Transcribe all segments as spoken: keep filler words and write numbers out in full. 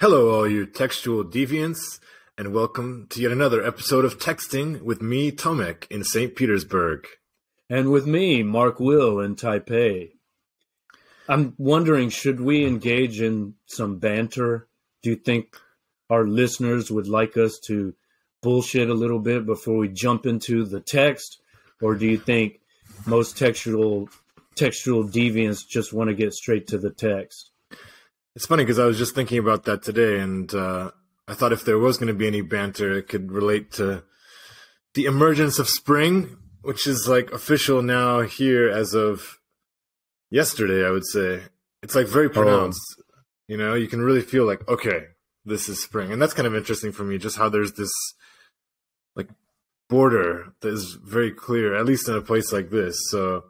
Hello, all you textual deviants, and welcome to yet another episode of Texting with me, Tomek, in Saint Petersburg. And with me, Mark Will, in Taipei. I'm wondering, should we engage in some banter? Do you think our listeners would like us to bullshit a little bit before we jump into the text? Or do you think most textual, textual deviants just want to get straight to the text? It's funny because I was just thinking about that today, and uh, I thought if there was going to be any banter, it could relate to the emergence of spring, which is like official now here as of yesterday, I would say. It's like very pronounced. Oh. You know, you can really feel like, okay, this is spring. And that's kind of interesting for me, just how there's this like border that is very clear, at least in a place like this. So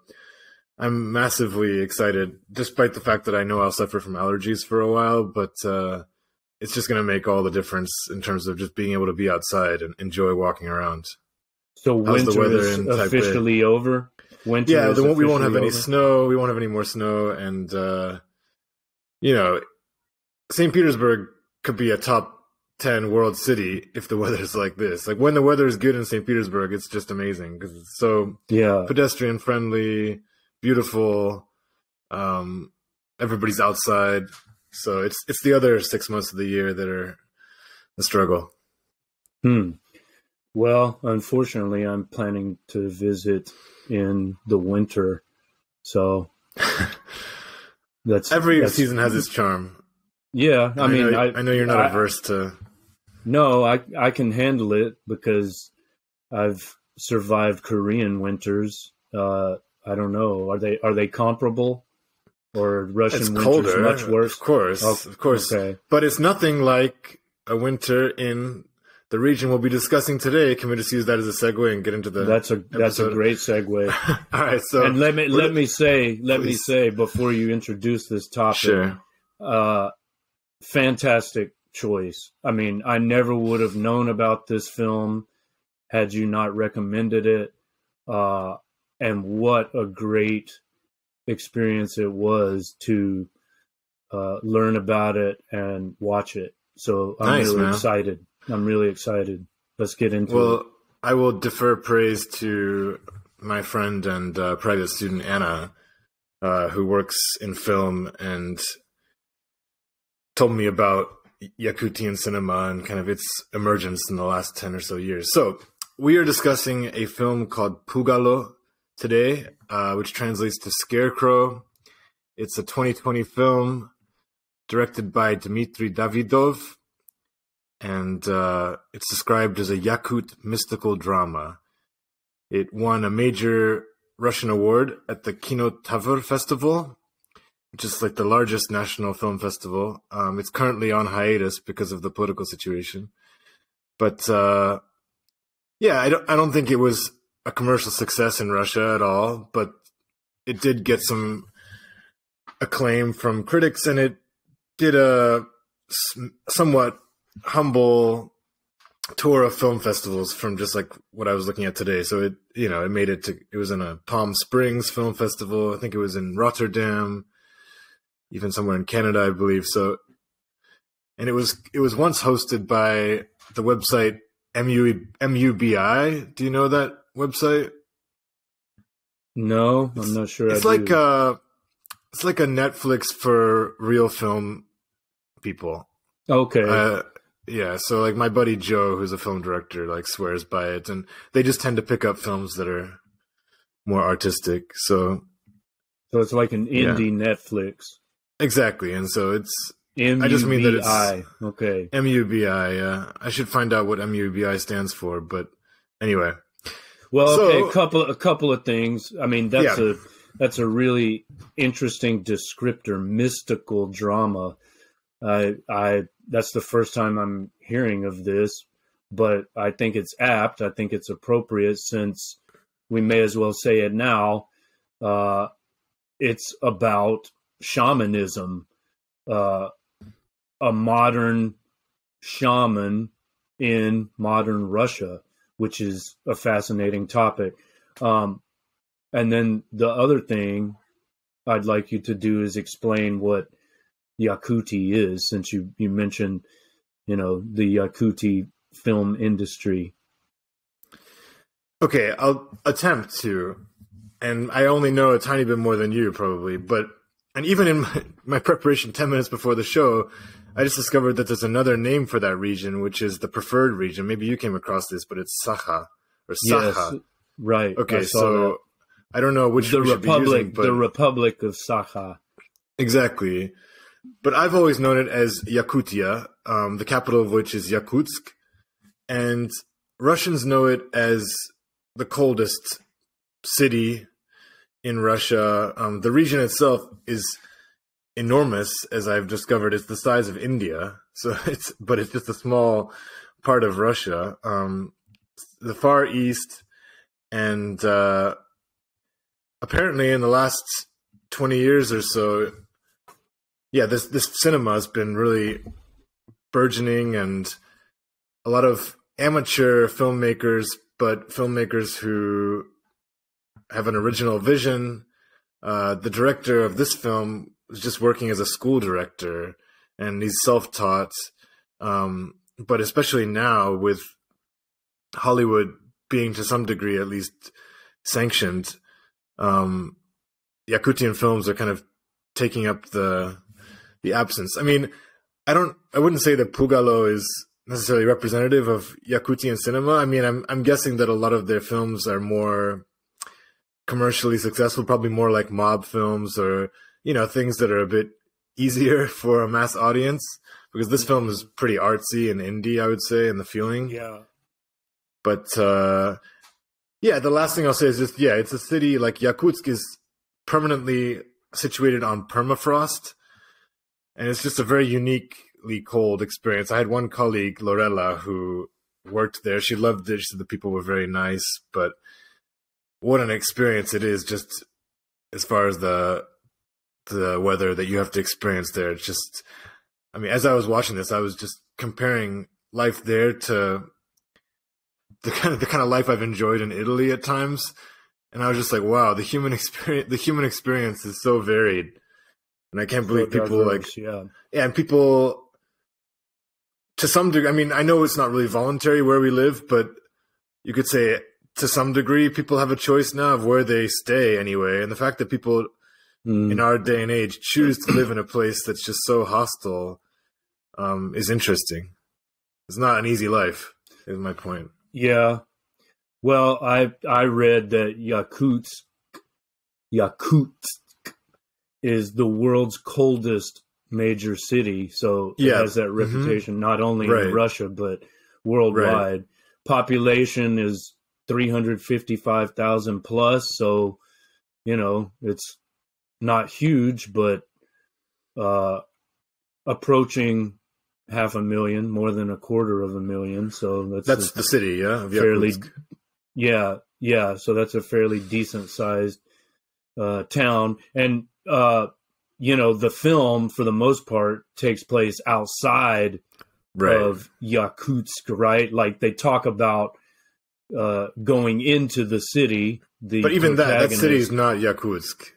I'm massively excited, despite the fact that I know I'll suffer from allergies for a while, but uh, it's just going to make all the difference in terms of just being able to be outside and enjoy walking around. So how's winter the weather is in officially Taipei? Over? Winter yeah, is we won't have any over? snow. We won't have any more snow. And, uh, you know, Saint Petersburg could be a top ten world city if the weather's like this. Like when the weather is good in Saint Petersburg, it's just amazing because it's so yeah. pedestrian friendly. Beautiful. Um, everybody's outside. So it's it's the other six months of the year that are the struggle. Hmm. Well, unfortunately, I'm planning to visit in the winter. So that's every that's, season has its charm. Yeah. I, I mean, know, I, I know you're not I, averse to. No, I, I can handle it because I've survived Korean winters. Uh, I don't know. Are they are they comparable, or Russian it's winter's colder, much worse? Of course, oh, of course. Okay. But it's nothing like a winter in the region we'll be discussing today. Can we just use that as a segue and get into the? That's a episode? that's a great segue. All right. So and let me let me say let please. me say before you introduce this topic, sure. uh, fantastic choice. I mean, I never would have known about this film had you not recommended it. Uh, And what a great experience it was to uh, learn about it and watch it. So I'm nice, really man. excited. I'm really excited. Let's get into well, it. Well, I will defer praise to my friend and uh, private student, Anna, uh, who works in film and told me about Yakutian cinema and kind of its emergence in the last ten or so years. So we are discussing a film called Pugalo today, uh, which translates to Scarecrow. It's a twenty twenty film directed by Dmitry Davydov, and uh, it's described as a Yakut mystical drama. It won a major Russian award at the Kinotavr festival, which is like the largest national film festival. Um, it's currently on hiatus because of the political situation. But uh, yeah, I don't, I don't think it was a commercial success in Russia at all, but it did get some acclaim from critics, and it did a somewhat humble tour of film festivals from just like what I was looking at today. So it, you know, it made it to, it was in a Palm Springs film festival. I think it was in Rotterdam, even somewhere in Canada, I believe. So, and it was, it was once hosted by the website M U B I. Do you know that website? No, it's, I'm not sure. It's I like do. uh it's like a Netflix for real film people. Okay. Uh, yeah, so like my buddy Joe, who's a film director, like swears by it, and they just tend to pick up films that are more artistic. So, so it's like an indie yeah. Netflix. Exactly, and so it's. M U B I. I just mean that it's okay. M U B I. Yeah, I should find out what M U B I stands for, but anyway. Well, so, okay, a couple a couple of things. I mean, that's yeah. a that's a really interesting descriptor, mystical drama. I I that's the first time I'm hearing of this, but I think it's apt. I think it's appropriate since we may as well say it now. Uh, it's about shamanism. Uh, a modern shaman in modern Russia, which is a fascinating topic. Um, and then the other thing I'd like you to do is explain what Yakutia is, since you, you mentioned, you know, the Yakutia film industry. Okay, I'll attempt to, and I only know a tiny bit more than you probably, but, and even in my, my preparation ten minutes before the show, I just discovered that there's another name for that region, which is the preferred region. Maybe you came across this, but it's Sakha, or Sakha. Yes, right. Okay, I so that. I don't know which the we Republic, should be using, but... The Republic of Sakha. Exactly. But I've always known it as Yakutia, um, the capital of which is Yakutsk. And Russians know it as the coldest city in Russia. Um, the region itself is enormous, as I've discovered. It's the size of India, so it's but it's just a small part of Russia. Um, the Far East, and uh, apparently in the last twenty years or so, yeah, this this cinema has been really burgeoning, and a lot of amateur filmmakers, but filmmakers who have an original vision. Uh, the director of this film was just working as a school director, and he's self-taught. Um, but especially now with Hollywood being to some degree at least sanctioned, um, Yakutian films are kind of taking up the the absence. I mean, I don't. I wouldn't say that Pugalo is necessarily representative of Yakutian cinema. I mean, I'm I'm guessing that a lot of their films are more commercially successful, probably more like mob films, or, you know, things that are a bit easier for a mass audience, because this film is pretty artsy and indie, I would say, in the feeling. Yeah. But, uh, yeah, the last thing I'll say is just, yeah, it's a city, like, Yakutsk is permanently situated on permafrost, and it's just a very uniquely cold experience. I had one colleague, Lorella, who worked there. She loved it. She said the people were very nice, but what an experience it is, just as far as the the weather that you have to experience there. It's just, I mean, as I was watching this, I was just comparing life there to the kind of the kind of life I've enjoyed in Italy at times, and I was just like, wow, the human experience the human experience is so varied, and I can't believe so people diverse, like yeah. yeah, and people to some degree. I mean, I know it's not really voluntary where we live, but you could say, to some degree, people have a choice now of where they stay anyway. And the fact that people mm. in our day and age choose to live in a place that's just so hostile um, is interesting. It's not an easy life, is my point. Yeah. Well, I I read that Yakutsk, Yakutsk is the world's coldest major city. So yeah. it has that reputation, mm-hmm. not only right. in Russia, but worldwide. Right. Population is three hundred fifty-five thousand plus, so, you know, it's not huge, but uh, approaching half a million, more than a quarter of a million. So that's, that's a, the city, yeah, fairly, yeah, yeah. So that's a fairly decent sized uh, town, and uh, you know, the film for the most part takes place outside right. of Yakutsk, right? Like they talk about. Uh, going into the city, the but even that that city is not Yakutsk.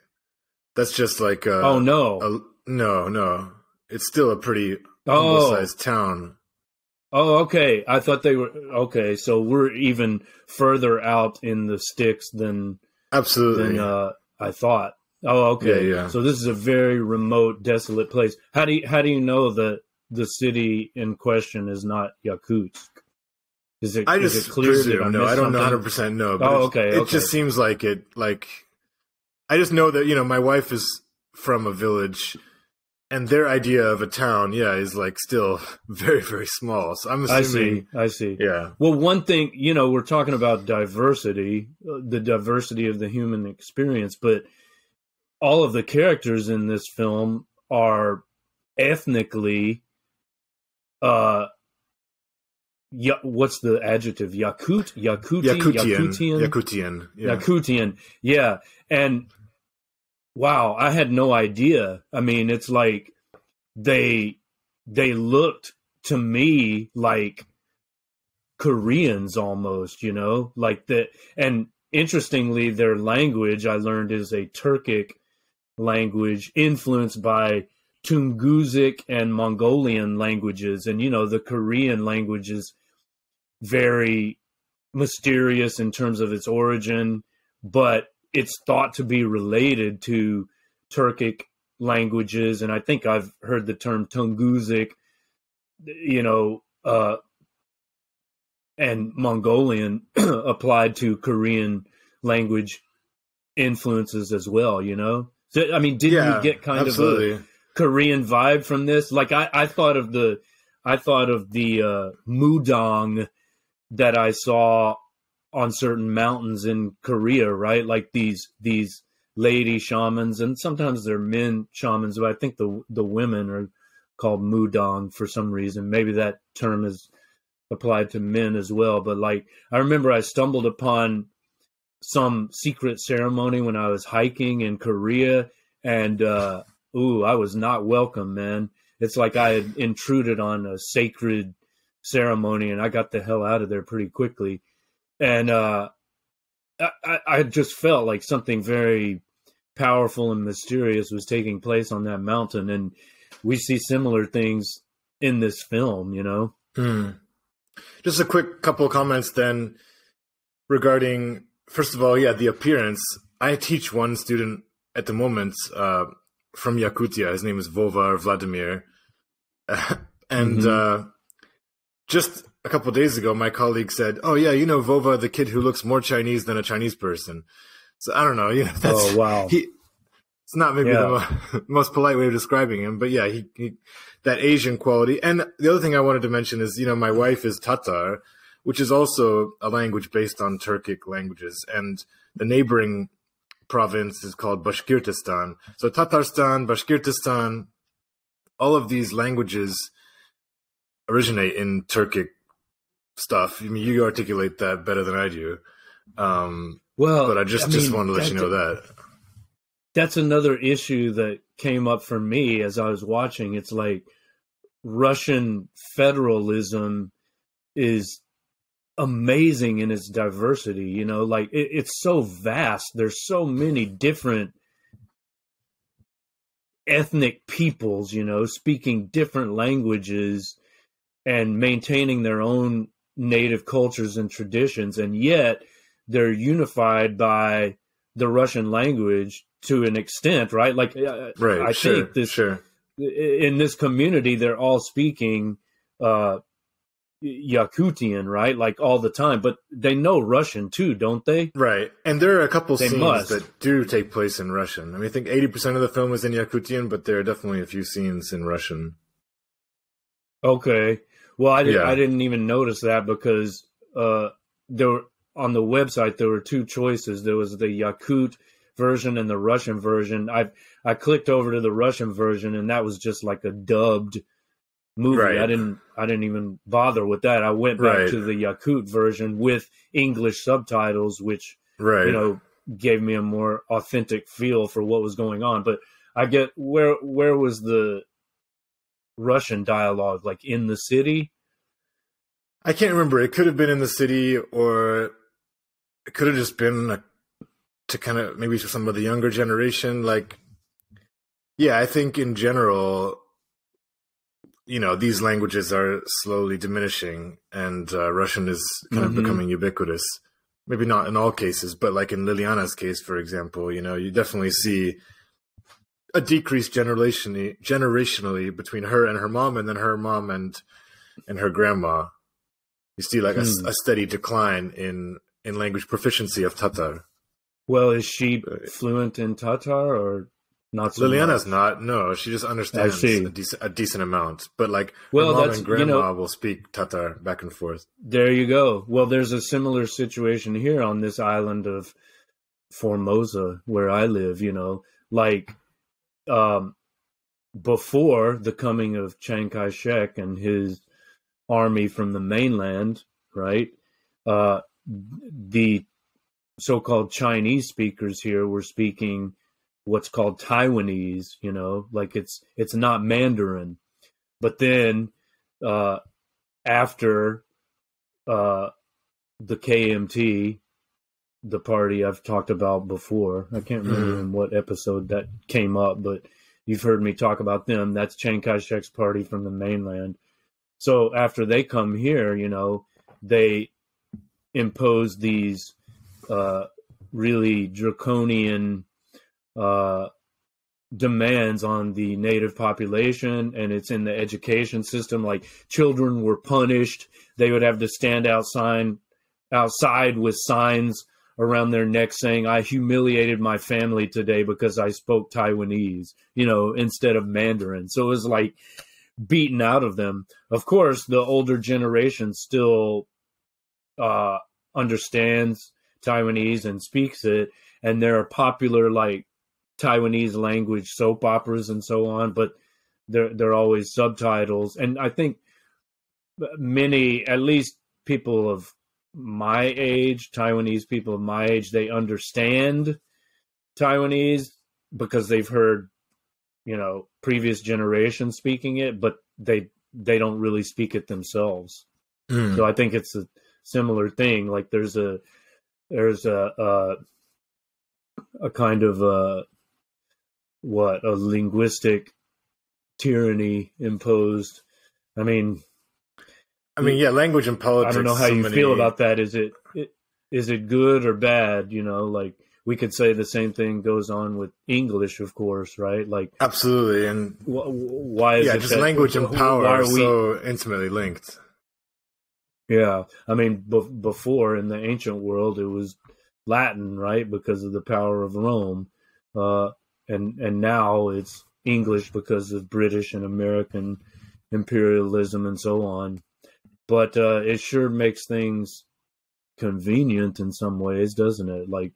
That's just like a, oh no, a, no, no. It's still a pretty oh. sized town. Oh, okay. I thought they were okay. So we're even further out in the sticks than absolutely. Than, uh, I thought. Oh, okay. Yeah, yeah. So this is a very remote, desolate place. How do you, how do you know that the city in question is not Yakutsk? Is it, I is just it clear presume, no, I don't something? know one hundred percent no, but oh, okay, it okay. just seems like it, like, I just know that, you know, my wife is from a village, and their idea of a town, yeah, is, like, still very, very small, so I'm assuming. I see, I see. Yeah. Well, one thing, you know, we're talking about diversity, the diversity of the human experience, but all of the characters in this film are ethnically, uh, Yeah, what's the adjective? Yakut, Yakuti, Yakutian, Yakutian, yeah. Yakutian. Yeah, and wow, I had no idea. I mean, it's like they they looked to me like Koreans almost, you know, like that. And interestingly, their language I learned is a Turkic language influenced by Tungusic and Mongolian languages, and, you know, the Korean language is very mysterious in terms of its origin, but it's thought to be related to Turkic languages. And I think I've heard the term Tungusic, you know, uh, and Mongolian applied to Korean language influences as well, you know? So, I mean, didn't yeah, you get kind absolutely. of a Korean vibe from this? Like I, I thought of the, I thought of the uh, mudang that I saw on certain mountains in Korea, right? Like these, these lady shamans, and sometimes they're men shamans, but I think the, the women are called mudang for some reason. Maybe that term is applied to men as well. But like, I remember I stumbled upon some secret ceremony when I was hiking in Korea, and, uh, ooh, I was not welcome, man. It's like I had intruded on a sacred ceremony, and I got the hell out of there pretty quickly. And uh, I, I just felt like something very powerful and mysterious was taking place on that mountain. And we see similar things in this film, you know? Mm. Just a quick couple of comments then regarding, first of all, yeah, the appearance. I teach one student at the moment, uh, from Yakutia. His name is Vova or Vladimir. Uh, and mm-hmm. uh, just a couple of days ago, my colleague said, oh, yeah, you know, Vova, the kid who looks more Chinese than a Chinese person. So I don't know. You know, that's, oh, wow. He, it's not maybe yeah. the most polite way of describing him. But, yeah, he, he that Asian quality. And the other thing I wanted to mention is, you know, my wife is Tatar, which is also a language based on Turkic languages. And the neighboring province is called Bashkortostan. So Tatarstan, Bashkortostan, all of these languages originate in Turkic stuff. I mean, you articulate that better than I do. Um, well, but I just, I mean, just wanted to let you know that. That's another issue that came up for me as I was watching. It's like Russian federalism is amazing in its diversity, you know, like it, it's so vast. There's so many different ethnic peoples, you know, speaking different languages and maintaining their own native cultures and traditions. And yet they're unified by the Russian language to an extent, right? Like right, I sure, think this, sure. in this community, they're all speaking uh, Yakutian, right? Like all the time, but they know Russian too, don't they? Right. And there are a couple they scenes must. that do take place in Russian. I mean, I think eighty percent of the film is in Yakutian, but there are definitely a few scenes in Russian. Okay. Well, I didn't, yeah. I didn't even notice that because uh, there were, on the website, there were two choices. There was the Yakut version and the Russian version. I I clicked over to the Russian version, and that was just like a dubbed movie. Right. I didn't I didn't even bother with that. I went back right. to the Yakut version with English subtitles, which right. you know, gave me a more authentic feel for what was going on. But I get where where was the Russian dialogue, like in the city? I can't remember. It could have been in the city, or it could have just been like, to kind of maybe for some of the younger generation. Like, yeah, I think in general, you know, these languages are slowly diminishing, and uh, Russian is kind mm-hmm. of becoming ubiquitous. Maybe not in all cases, but like in Liliana's case, for example, you know, you definitely see a decrease generationally, generationally between her and her mom, and then her mom and and her grandma. You see like hmm. a, a steady decline in, in language proficiency of Tatar. Well, is she fluent in Tatar or not? So Liliana's much? not. No, she just understands a, dec a decent amount. But like well, her mom that's, and grandma, you know, will speak Tatar back and forth. There you go. Well, there's a similar situation here on this island of Formosa where I live, you know, like... Um, before the coming of Chiang Kai-Shek and his army from the mainland, right, uh, the so-called Chinese speakers here were speaking what's called Taiwanese, you know, like it's it's not Mandarin. But then uh, after uh, the K M T, the party I've talked about before. I can't remember in what episode that came up, but You've heard me talk about them. That's Chiang Kai-shek's party from the mainland. So after they come here, you know, they impose these uh, really draconian uh, demands on the native population, and it's in the education system. Like, children were punished. They would have to stand outside, outside with signs around their neck saying, "I humiliated my family today because I spoke Taiwanese," you know, instead of Mandarin. So it was like beaten out of them. Of course, the older generation still uh, understands Taiwanese and speaks it. And there are popular like Taiwanese language soap operas and so on, but there, there are always subtitles. And I think many, at least people of my age, Taiwanese people of my age, they understand Taiwanese because they've heard, you know, previous generations speaking it, but they they don't really speak it themselves. Mm. So I think it's a similar thing. Like there's a there's a a, a kind of a what a linguistic tyranny imposed. I mean. I mean, yeah, language and politics. I don't know how so you many... feel about that. Is it, it is it good or bad? You know, like we could say the same thing goes on with English, of course, right? Like absolutely. And wh why is yeah, it just that, language and power are we... so intimately linked? Yeah, I mean, be before in the ancient world, it was Latin, right, because of the power of Rome, uh, and and now it's English because of British and American imperialism and so on. But uh, it sure makes things convenient in some ways, doesn't it? Like,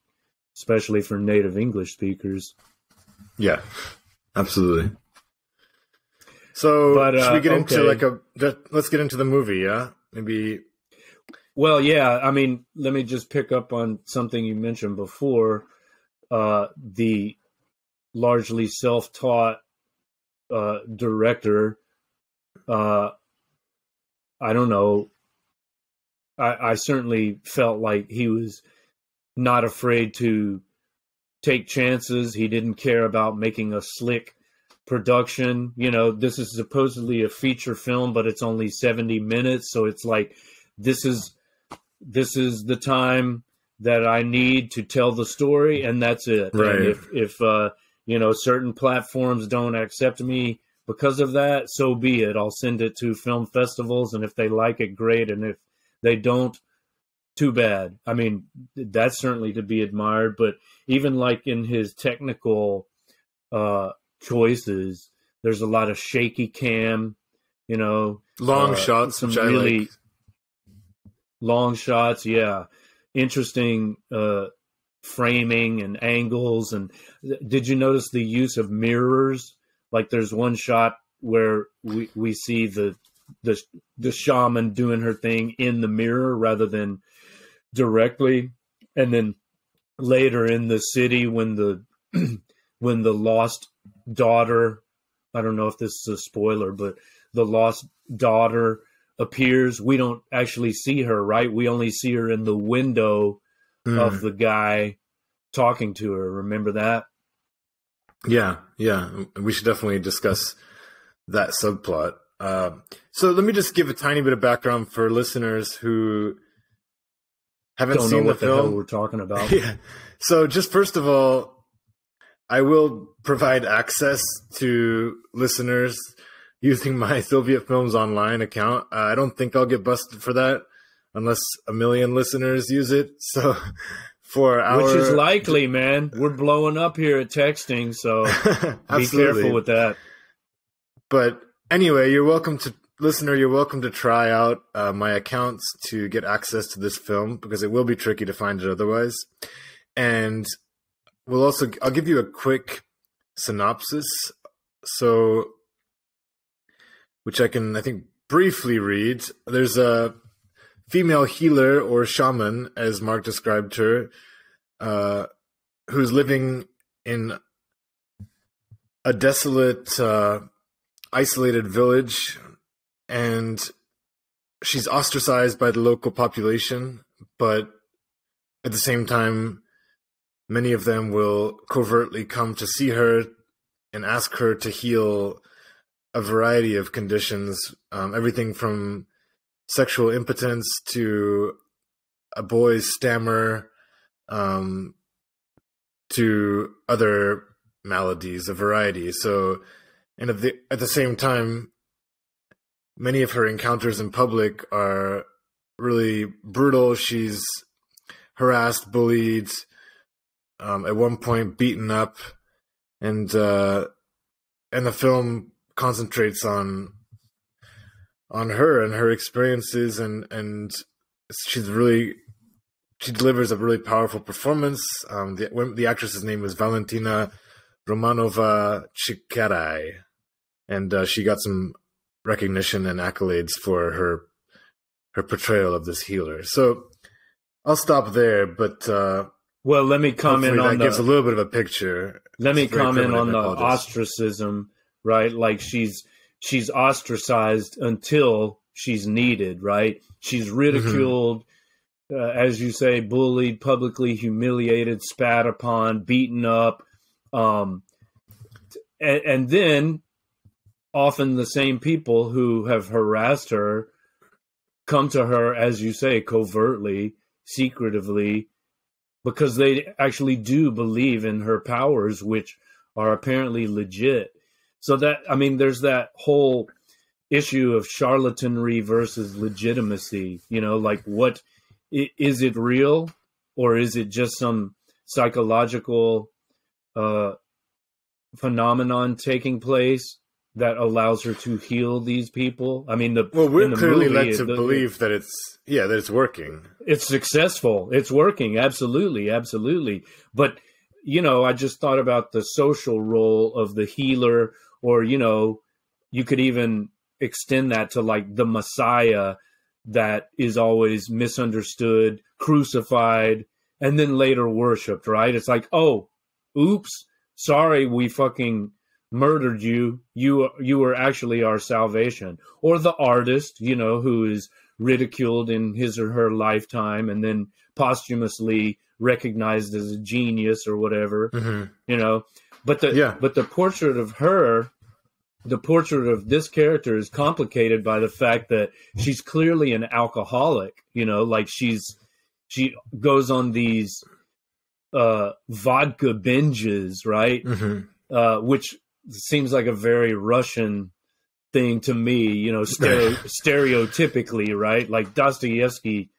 especially for native English speakers. Yeah, absolutely. So but, uh, should we get okay. into like a, let's get into the movie, yeah? Maybe. Well, yeah, I mean, let me just pick up on something you mentioned before. Uh, the largely self-taught uh, director, uh I don't know. I, I certainly felt like he was not afraid to take chances. He didn't care about making a slick production. You know, this is supposedly a feature film, but it's only seventy minutes. So it's like, this is, this is the time that I need to tell the story. And that's it. Right. And if, if uh, you know, certain platforms don't accept me because of that, so be it. I'll send it to film festivals, and if they like it, great. And if they don't, too bad. I mean, that's certainly to be admired. But even like in his technical uh, choices, there's a lot of shaky cam, you know, long uh, shots, some really like. long shots. Yeah, interesting uh, framing and angles. And did you notice the use of mirrors? Like there's one shot where we, we see the, the the shaman doing her thing in the mirror rather than directly. And then later in the city when the when the lost daughter, I don't know if this is a spoiler, but the lost daughter appears, we don't actually see her, right? We only see her in the window mm. of the guy talking to her. Remember that? Yeah, yeah, we should definitely discuss that subplot. Uh, so let me just give a tiny bit of background for listeners who haven't Don't seen know what the, the film. Hell we're talking about. Yeah. So just first of all, I will provide access to listeners using my Soviet Films Online account. Uh, I don't think I'll get busted for that unless a million listeners use it. So. For our... Which is likely, man. We're blowing up here at Texting, so be careful with that. But anyway, you're welcome to, listener, you're welcome to try out uh, my accounts to get access to this film, because it will be tricky to find it otherwise. And we'll also, I'll give you a quick synopsis, so, which I can, I think, briefly read. There's a female healer or shaman, as Mark described her, uh, who's living in a desolate, uh, isolated village, and she's ostracized by the local population, but at the same time, many of them will covertly come to see her and ask her to heal a variety of conditions, um, everything from sexual impotence to a boy's stammer, um, to other maladies, a variety. So, and at the, at the same time, many of her encounters in public are really brutal. She's harassed, bullied, um, at one point beaten up, and uh, and the film concentrates on on her and her experiences, and and she's really she delivers a really powerful performance. Um, the the actress's name is Valentina Romanova-Chikarai, and uh, she got some recognition and accolades for her her portrayal of this healer. So I'll stop there, but uh well, let me comment on that. The, gives a little bit of a picture. Let me comment on the ostracism, right? Like she's she's ostracized until she's needed, right? She's ridiculed, mm-hmm. uh, as you say, bullied, publicly humiliated, spat upon, beaten up, um and, and then often the same people who have harassed her come to her, as you say, covertly, secretively, because they actually do believe in her powers, which are apparently legit. So that, I mean, there's that whole issue of charlatanry versus legitimacy, you know, like what, is it real or is it just some psychological uh, phenomenon taking place that allows her to heal these people? I mean, the well, we're in the clearly movie, led to the, believe that it's yeah, that it's working. It's successful. It's working. Absolutely, absolutely. But you know, I just thought about the social role of the healer, or you know, you could even extend that to like the Messiah that is always misunderstood, crucified, and then later worshipped. Right? It's like, oh, oops, sorry, we fucking murdered you, you you were actually our salvation. Or the artist, you know, who is ridiculed in his or her lifetime and then posthumously recognized as a genius or whatever, mm-hmm. you know. But the yeah. but the portrait of her, the portrait of this character is complicated by the fact that she's clearly an alcoholic, you know, like she's she goes on these uh, vodka binges, right? Mm-hmm. uh, which seems like a very Russian thing to me, you know, stereo stereotypically, right? Like Dostoevsky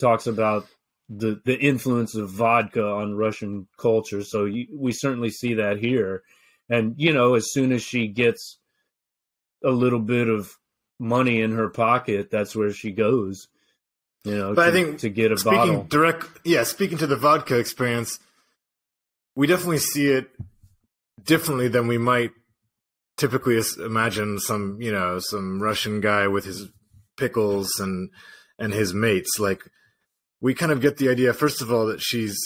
talks about the, the influence of vodka on Russian culture. So you, we certainly see that here. And, you know, as soon as she gets a little bit of money in her pocket, that's where she goes, you know, but to, I think to get a speaking bottle. Direct, yeah, speaking to the vodka experience, we definitely see it differently than we might typically imagine some, you know, some Russian guy with his pickles and and his mates. Like, we kind of get the idea, first of all, that she's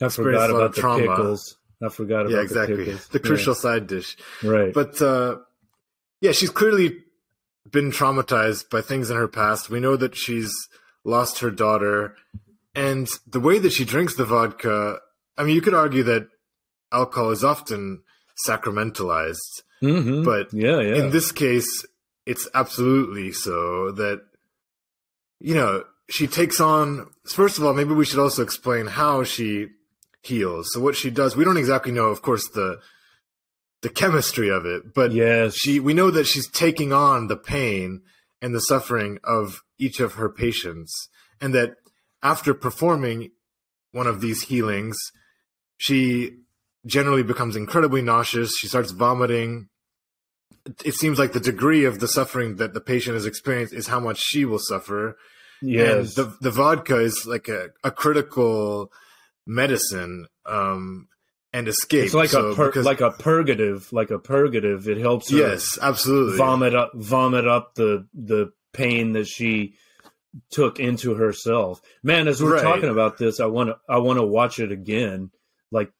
I forgot about the trauma. pickles. I forgot about yeah, exactly. the pickles. The crucial yeah. side dish. Right. But, uh, yeah, she's clearly been traumatized by things in her past. We know that she's lost her daughter. And the way that she drinks the vodka, I mean, you could argue that alcohol is often sacramentalized, mm-hmm. but yeah, yeah. in this case, it's absolutely so that, you know, she takes on, first of all, maybe we should also explain how she heals. So what she does, we don't exactly know, of course, the, the chemistry of it, but yes. she, we know that she's taking on the pain and the suffering of each of her patients. And that after performing one of these healings, she generally becomes incredibly nauseous. She starts vomiting. It seems like the degree of the suffering that the patient has experienced is how much she will suffer. Yes. And the, the vodka is like a, a critical medicine um, and escape. It's like, so, a because, like a purgative, like a purgative. It helps her yes, absolutely. vomit up, vomit up the, the pain that she took into herself. Man, as we're right. talking about this, I want to, I want to watch it again. Like,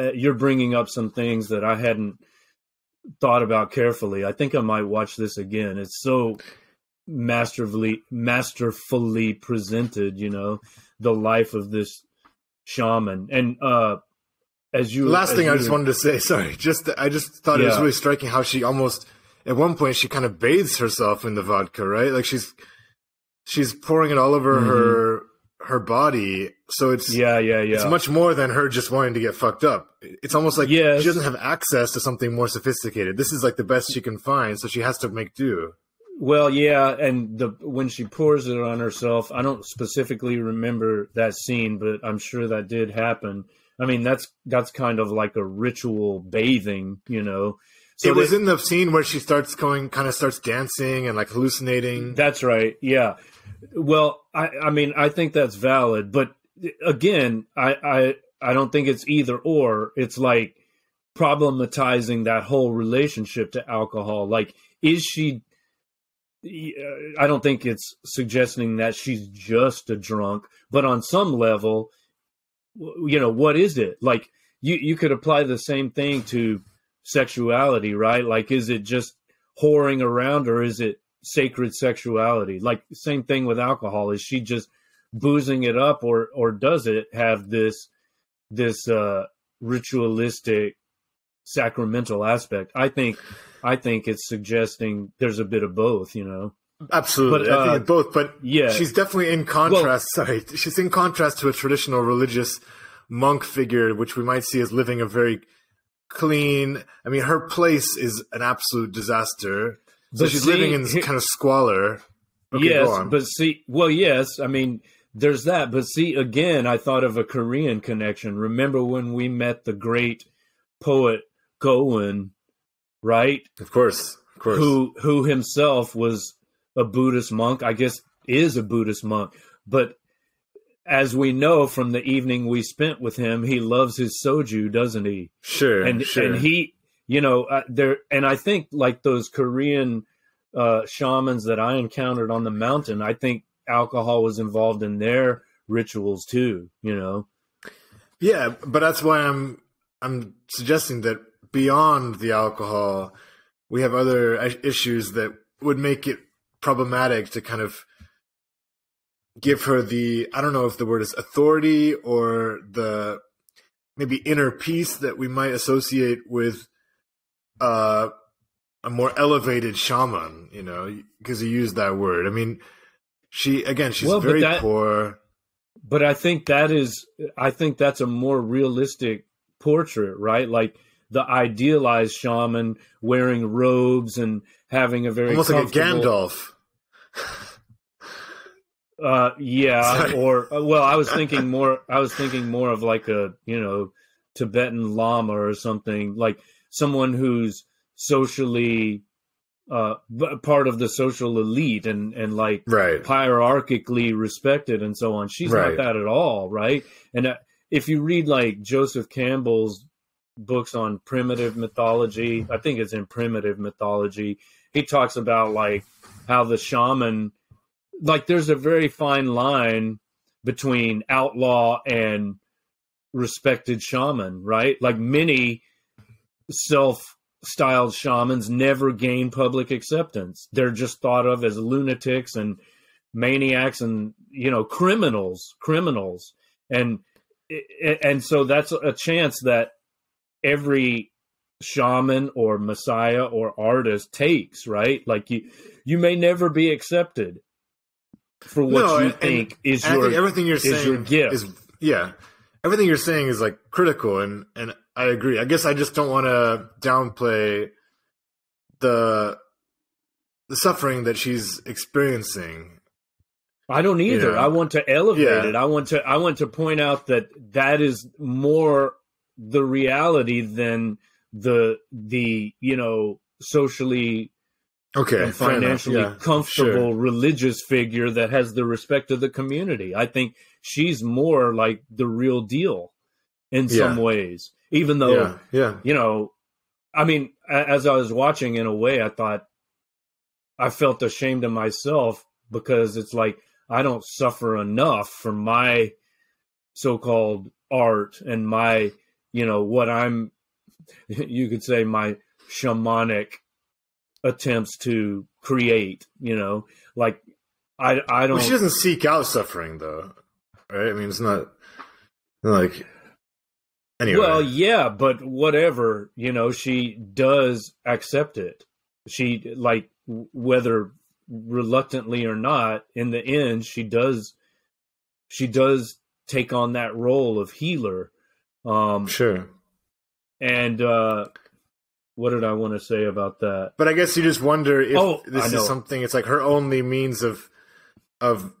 Uh, you're bringing up some things that I hadn't thought about carefully. I think I might watch this again. It's so masterfully, masterfully presented, you know, the life of this shaman. And uh, as you last as thing you, I just wanted to say, sorry, just I just thought yeah. it was really striking how she almost at one point she kind of bathes herself in the vodka, right? Like she's she's pouring it all over mm-hmm. her her body. So it's yeah, yeah, yeah. It's much more than her just wanting to get fucked up. It's almost like yes. she doesn't have access to something more sophisticated. This is like the best she can find, so she has to make do. Well, yeah, and the when she pours it on herself, I don't specifically remember that scene, but I'm sure that did happen. I mean, that's that's kind of like a ritual bathing, you know. So it was they, in the scene where she starts going, kind of starts dancing and like hallucinating. That's right. Yeah. Well, I, I mean, I think that's valid. But again, I, I, I don't think it's either or. It's like problematizing that whole relationship to alcohol. Like, is she... I don't think it's suggesting that she's just a drunk. But on some level, you know, what is it? Like, you, you could apply the same thing to... sexuality, right? Like, is it just whoring around, or is it sacred sexuality? Like, same thing with alcohol. Is she just boozing it up, or or does it have this this uh ritualistic sacramental aspect? I think I think it's suggesting there's a bit of both, you know. Absolutely. But, uh, I think it's both, but yeah, she's definitely in contrast well, sorry she's in contrast to a traditional religious monk figure, which we might see as living a very clean. I mean, her place is an absolute disaster. So but she's see, living in this kind of squalor. Okay, yes, but see, well, yes, I mean, there's that. But see, again, I thought of a Korean connection. Remember when we met the great poet Cohen, right? Of course, of course. Who, who himself was a Buddhist monk, I guess is a Buddhist monk. But as we know from the evening we spent with him, he loves his soju, doesn't he? Sure, and, sure. And he, you know, uh, there. And I think like those Korean uh, shamans that I encountered on the mountain, I think alcohol was involved in their rituals too. You know. Yeah, but that's why I'm I'm suggesting that beyond the alcohol, we have other issues that would make it problematic to kind of give her the, I don't know if the word is authority, or the maybe inner peace that we might associate with uh, a more elevated shaman, you know, because he used that word. I mean, she, again, she's well, very but that, poor. But I think that is, I think that's a more realistic portrait, right? Like the idealized shaman wearing robes and having a very almost like a Gandalf. Uh, yeah, Sorry. or, well, I was thinking more, I was thinking more of like a, you know, Tibetan Lama or something, like someone who's socially, uh, part of the social elite and, and like right. hierarchically respected and so on. She's right. not that at all, right? And if you read like Joseph Campbell's books on primitive mythology, I think it's in Primitive Mythology, he talks about like how the shaman, like there's a very fine line between outlaw and respected shaman, right? Like many self-styled shamans never gain public acceptance. They're just thought of as lunatics and maniacs and, you know, criminals, criminals. And, and so that's a chance that every shaman or messiah or artist takes, right? Like you, you may never be accepted for what no, you and, think is your I think everything you're is saying your gift. Is, yeah, everything you're saying is like critical, and and I agree. I guess I just don't want to downplay the the suffering that she's experiencing. I don't either. You know? I want to elevate yeah. it. I want to I want to point out that that is more the reality than the the you know socially. Okay, and financially yeah, comfortable sure. religious figure that has the respect of the community. I think she's more like the real deal in yeah. some ways, even though, yeah, yeah. you know, I mean, as I was watching in a way, I thought I felt ashamed of myself because it's like, I don't suffer enough for my so-called art and my, you know, what I'm, you could say my shamanic attempts to create, you know, like I, I don't. Well, she doesn't seek out suffering, though, right? I mean, it's not like Anyway. Well, yeah, but whatever, you know, she does accept it. She, like, whether reluctantly or not, in the end, she does, she does take on that role of healer. Um, sure. And uh, what did I want to say about that? But I guess you just wonder if oh, this is something, it's like her only means of, of,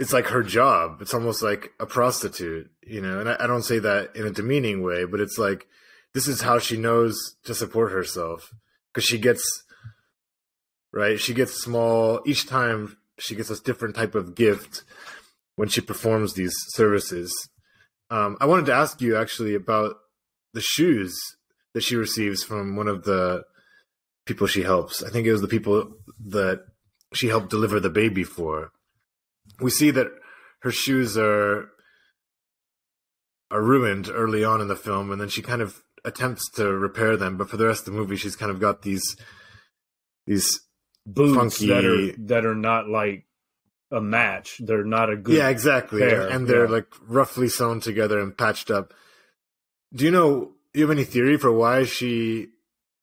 it's like her job. It's almost like a prostitute, you know, and I, I don't say that in a demeaning way, but it's like, this is how she knows to support herself, because she gets, right. She gets small, each time she gets a different type of gift when she performs these services. Um, I wanted to ask you actually about the shoes that she receives from one of the people she helps. I think it was the people that she helped deliver the baby for. We see that her shoes are are ruined early on in the film, and then she kind of attempts to repair them. But for the rest of the movie, she's kind of got these these boots funky... that are that are not like a match. They're not a good yeah, exactly, pair. And they're yeah. like roughly sewn together and patched up. Do you know? Do you have any theory for why she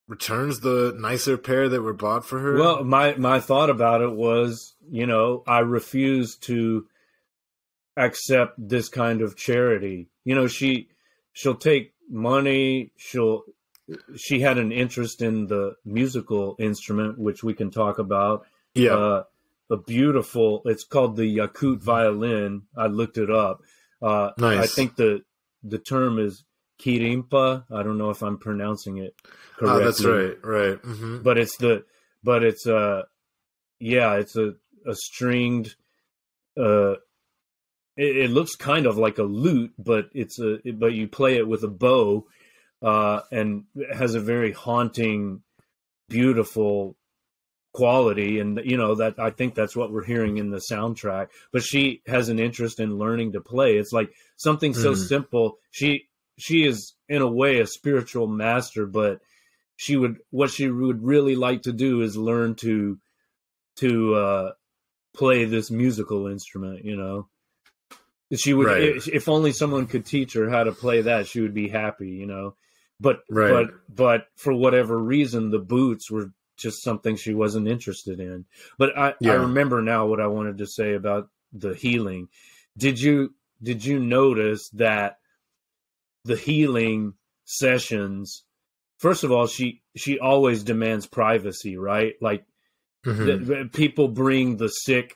returns the nicer pair that were bought for her? Well, my my thought about it was, you know, I refuse to accept this kind of charity. You know, she, she'll take money. She'll, she had an interest in the musical instrument, which we can talk about. Yeah. Uh, a beautiful, it's called the Yakut violin. I looked it up. Uh, nice. I think the, the term is Kirimpa. I don't know if I'm pronouncing it correctly. Oh, that's right. Right. Mm-hmm. But it's the, but it's, uh, yeah, it's a, a stringed, uh, it, it looks kind of like a lute, but it's a, it, but you play it with a bow, uh, and it has a very haunting, beautiful quality. And, you know, that, I think that's what we're hearing in the soundtrack, but she has an interest in learning to play. It's like something so mm. simple. She, she is in a way a spiritual master, but she would, what she would really like to do is learn to, to, uh, play this musical instrument, you know, she would, right. if only someone could teach her how to play that, she would be happy, you know, but, right. but, but for whatever reason, the boots were just something she wasn't interested in. But I, yeah. I remember now what I wanted to say about the healing. Did you, did you notice that the healing sessions, first of all, she, she always demands privacy, right? Like, Mm-hmm. people bring the sick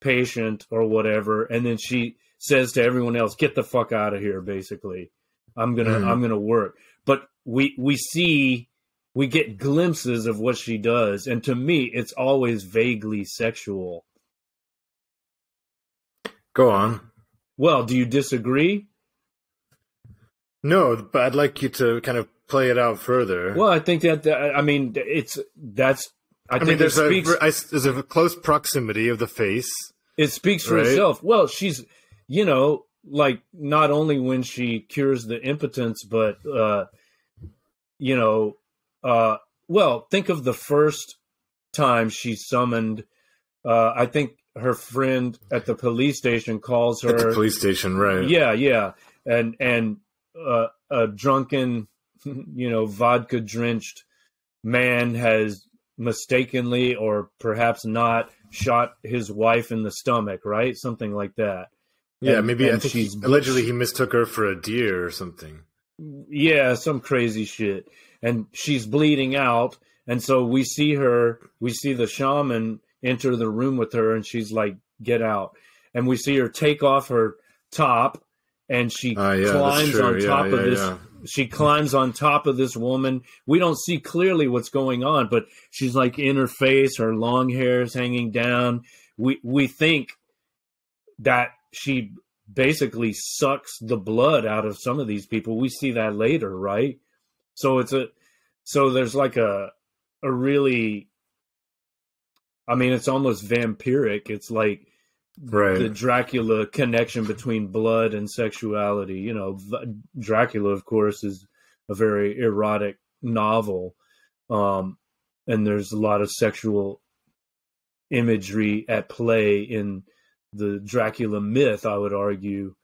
patient or whatever, and then she says to everyone else, "Get the fuck out of here." Basically, I'm gonna, mm-hmm. I'm gonna work. But we, we see, we get glimpses of what she does, and to me, it's always vaguely sexual. Go on. Well, do you disagree? No, but I'd like you to kind of play it out further. Well, I think that, I mean, it's that's. I, I think mean, there's, speaks, a, there's a close proximity of the face. It speaks for right? itself. Well, she's, you know, like not only when she cures the impotence, but, uh, you know, uh, well, think of the first time she summoned, uh, I think her friend at the police station calls her. At the police station, right. Yeah, yeah. And, and uh, a drunken, you know, vodka-drenched man has mistakenly or perhaps not shot his wife in the stomach, right? Something like that. Yeah, and, maybe and I think she's, allegedly he mistook her for a deer or something. Yeah, some crazy shit. And she's bleeding out. And so we see her, we see the shaman enter the room with her, and she's like, "Get out." And we see her take off her top, and she uh, yeah, climbs on yeah, top yeah, of this yeah. She climbs on top of this woman. We don't see clearly what's going on, but she's like in her face, her long hair is hanging down. We we think that she basically sucks the blood out of some of these people. We see that later, right? So it's a so there's like a a really I mean it's almost vampiric. It's like Right. the Dracula connection between blood and sexuality. You know, Dracula, of course, is a very erotic novel. Um, and there's a lot of sexual imagery at play in the Dracula myth, I would argue.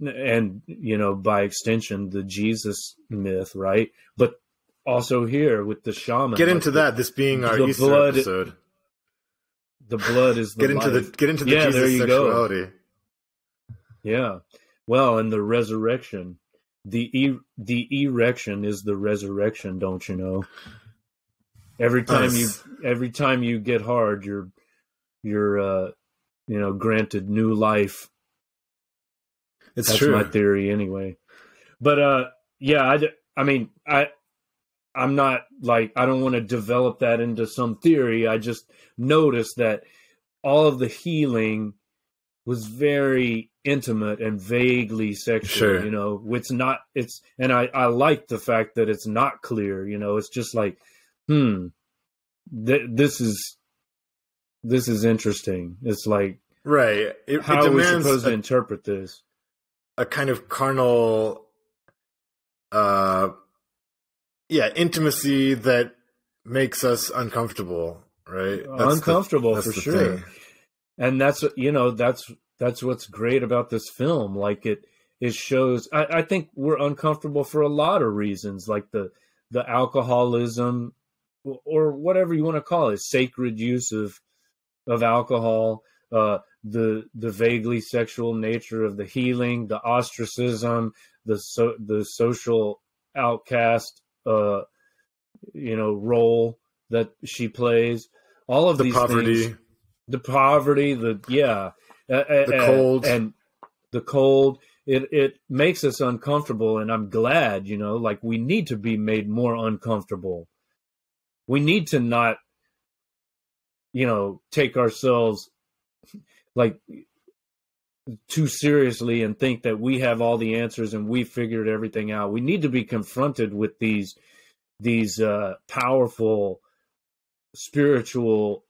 and, you know, by extension, the Jesus myth, right? But also here with the shaman. Get into like, that, this being our Easter blood, episode. The blood is the get into life. the Get into the yeah, Jesus there you sexuality. Go. Yeah. Well, and the resurrection. The e the erection is the resurrection, don't you know? Every time nice. you every time you get hard, you're you're uh, you know, granted new life. It's That's true. my theory anyway. But uh, yeah, I, I mean I I'm not like I don't want to develop that into some theory. I just noticed that all of the healing was very intimate and vaguely sexual, sure. you know, it's not, it's, and I, I like the fact that it's not clear, you know, it's just like, hmm, th this is, this is interesting. It's like, right. It, how it are we supposed a, to interpret this? A kind of carnal, uh, yeah, intimacy that makes us uncomfortable, right? That's uncomfortable the, for sure. Thing. And that's, you know, that's, that's what's great about this film. Like it, it shows, I, I think we're uncomfortable for a lot of reasons, like the, the alcoholism or whatever you want to call it, sacred use of, of alcohol, uh, the, the vaguely sexual nature of the healing, the ostracism, the, so, the social outcast, uh, you know, role that she plays, all of the these poverty. things. The poverty, the yeah, uh, the cold, and, and the cold. It it makes us uncomfortable, and I'm glad, you know, like we need to be made more uncomfortable. We need to not, you know, take ourselves like too seriously and think that we have all the answers and we figured everything out. We need to be confronted with these these uh, powerful spiritual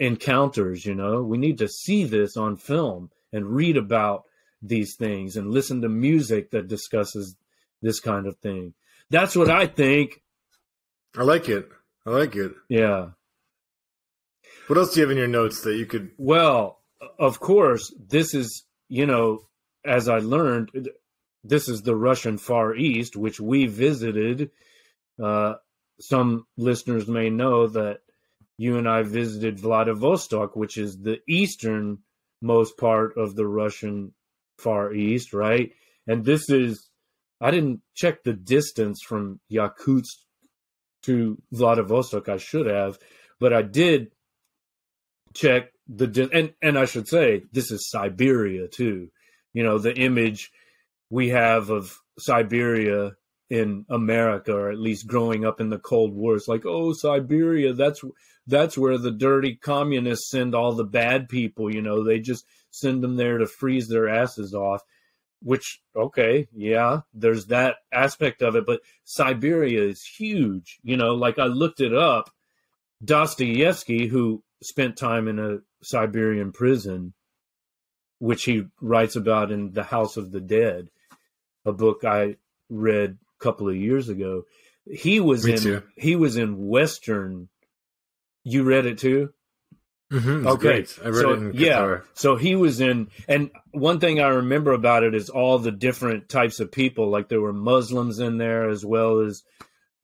encounters, you know, we need to see this on film and read about these things and listen to music that discusses this kind of thing. That's what I think. I like it. I like it. Yeah. What else do you have in your notes that you could? Well, of course, this is, you know, as I learned, this is the Russian Far East, which we visited. Uh, some listeners may know that you and I visited Vladivostok, which is the easternmost part of the Russian Far East, right? And this is, I didn't check the distance from Yakutsk to Vladivostok. I should have, but I did check the, and, and I should say, this is Siberia too. You know, the image we have of Siberia in America, or at least growing up in the Cold War, it's like, oh, Siberia, that's that's where the dirty communists send all the bad people, you know, they just send them there to freeze their asses off, which, okay, yeah, there's that aspect of it, but Siberia is huge, you know, like I looked it up, Dostoevsky, who spent time in a Siberian prison, which he writes about in The House of the Dead, a book I read couple of years ago. He was Me in too. he was in Western. You read it too? Mm-hmm, okay, great. I read so, it in Qatar. Yeah, so he was in, and one thing I remember about it is all the different types of people. Like there were Muslims in there as well as,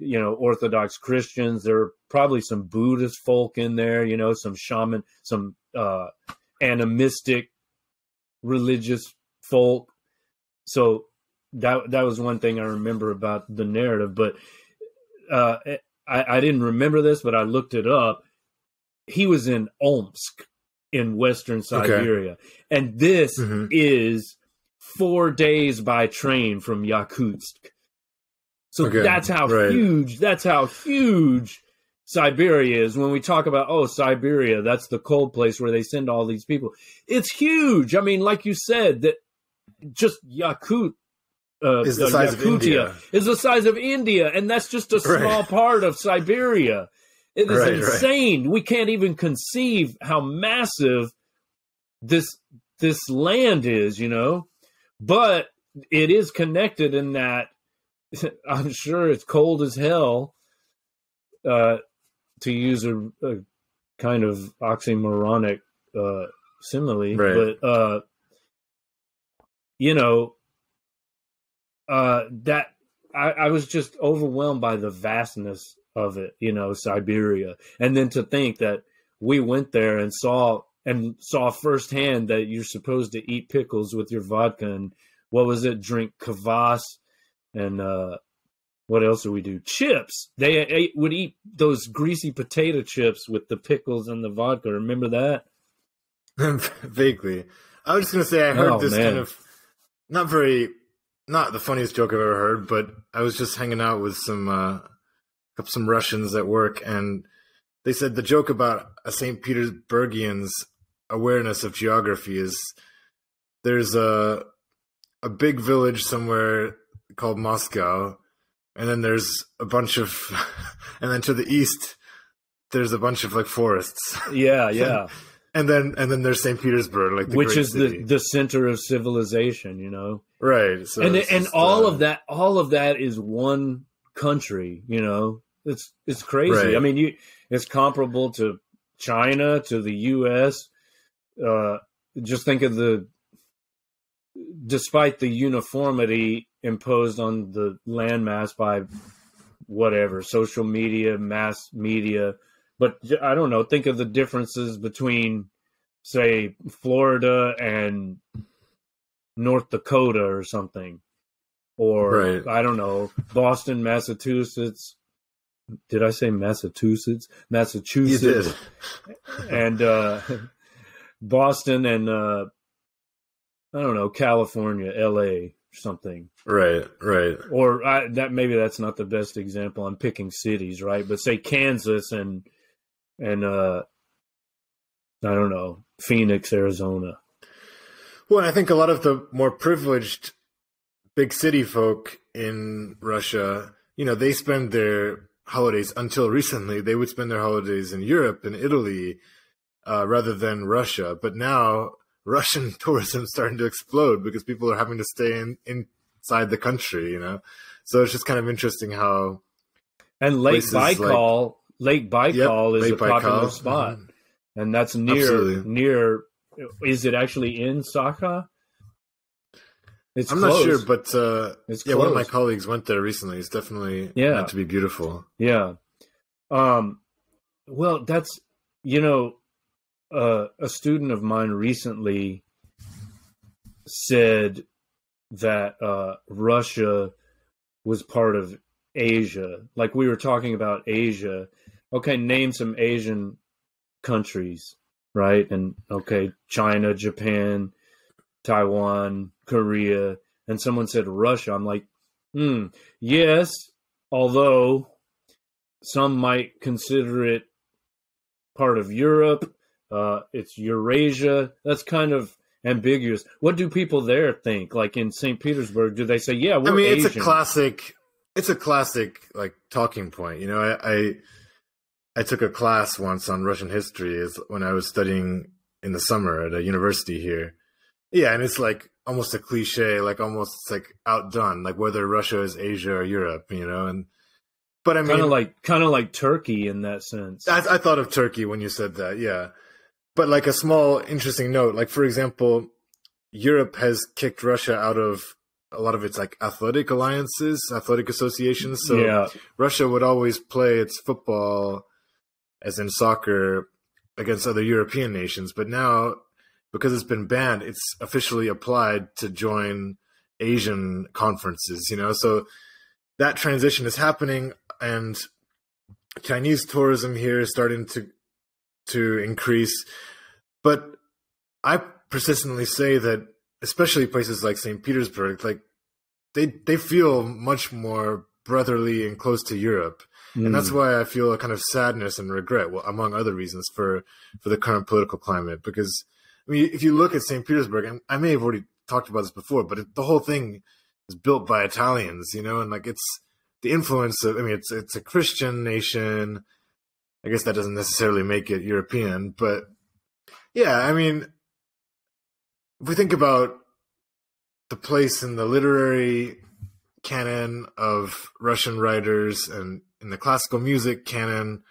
you know, Orthodox Christians. There were probably some Buddhist folk in there. You know, some shaman, some uh, animistic religious folk. So. That that was one thing I remember about the narrative, but uh, I, I didn't remember this, but I looked it up. He was in Omsk in Western Siberia. Okay. And this mm-hmm. is four days by train from Yakutsk. So okay. that's how right. huge, that's how huge Siberia is. When we talk about, oh, Siberia, that's the cold place where they send all these people. It's huge. I mean, like you said, that just Yakutsk, Uh, is the uh, size Yakutia of India. Is the size of India, and that's just a small right. part of Siberia. It is right, insane. Right. We can't even conceive how massive this this land is, you know. But it is connected in that I'm sure it's cold as hell. Uh, to use a, a kind of oxymoronic uh, simile, right. but uh, you know, uh, that I, I was just overwhelmed by the vastness of it, you know, Siberia. And then to think that we went there and saw and saw firsthand that you're supposed to eat pickles with your vodka and what was it? Drink kvass and uh, what else do we do? Chips. They ate, would eat those greasy potato chips with the pickles and the vodka. Remember that? Vaguely. I was just going to say I heard oh, this man. kind of not very, not the funniest joke I've ever heard, but I was just hanging out with some uh, some Russians at work, and they said the joke about a Saint Petersburgian's awareness of geography is there's a a big village somewhere called Moscow, and then there's a bunch of, and then to the east there's a bunch of like forests. Yeah, yeah. And then, and then there's Saint Petersburg, like the which great is city. the the center of civilization, you know. Right. So and and just, all uh, of that, all of that is one country, you know. It's it's crazy. Right. I mean, you it's comparable to China, to the U S. Uh, just think of the, despite the uniformity imposed on the landmass by whatever social media, mass media. But I don't know, think of the differences between, say, Florida and North Dakota or something. Or, right. I don't know, Boston, Massachusetts. Did I say Massachusetts? Massachusetts. You did. And uh, Boston and, uh, I don't know, California, L A something. Right, right. Or I, that maybe that's not the best example. I'm picking cities, right? But say Kansas and... And, uh, I don't know, Phoenix, Arizona. Well, I think a lot of the more privileged big city folk in Russia, you know, they spend their holidays until recently, they would spend their holidays in Europe and Italy uh, rather than Russia. But now Russian tourism is starting to explode because people are having to stay in, inside the country, you know. So it's just kind of interesting how. And Lake Baikal. Like Lake Baikal yep, is Lake a Baikal. popular spot, mm. and that's near Absolutely. near. Is it actually in Sakha? It's I'm close. not sure, but uh, it's yeah, close. One of my colleagues went there recently. It's definitely yeah. meant to be beautiful. Yeah. Um. Well, that's you know, uh, a student of mine recently said that uh, Russia was part of Asia. Like we were talking about Asia. Okay, name some Asian countries, right? And okay, China, Japan, Taiwan, Korea, and someone said Russia. I'm like, hmm, yes, although some might consider it part of Europe. Uh, it's Eurasia. That's kind of ambiguous. What do people there think? Like in Saint Petersburg, do they say, yeah, we're I mean, Asian. It's a classic... It's a classic like talking point, you know. I, I I took a class once on Russian history is when I was studying in the summer at a university here. Yeah, and it's like almost a cliche, like almost like outdone, like whether Russia is Asia or Europe, you know. And but I mean, kind of like kind of like Turkey in that sense. I, I thought of Turkey when you said that, yeah. But like a small interesting note, like for example, Europe has kicked Russia out of a lot of it's like athletic alliances, athletic associations. So yeah. Russia would always play its football, as in soccer, against other European nations. But now, because it's been banned, it's officially applied to join Asian conferences, you know? So that transition is happening, and Chinese tourism here is starting to, to increase. But I persistently say that especially places like Saint Petersburg, like they they feel much more brotherly and close to Europe. Mm. And that's why I feel a kind of sadness and regret, well, among other reasons, for, for the current political climate. Because, I mean, if you look at Saint Petersburg, and I may have already talked about this before, but it, the whole thing is built by Italians, you know? And, like, it's the influence of, I mean, it's it's a Christian nation. I guess that doesn't necessarily make it European. But, yeah, I mean... If we think about the place in the literary canon of Russian writers and in the classical music canon,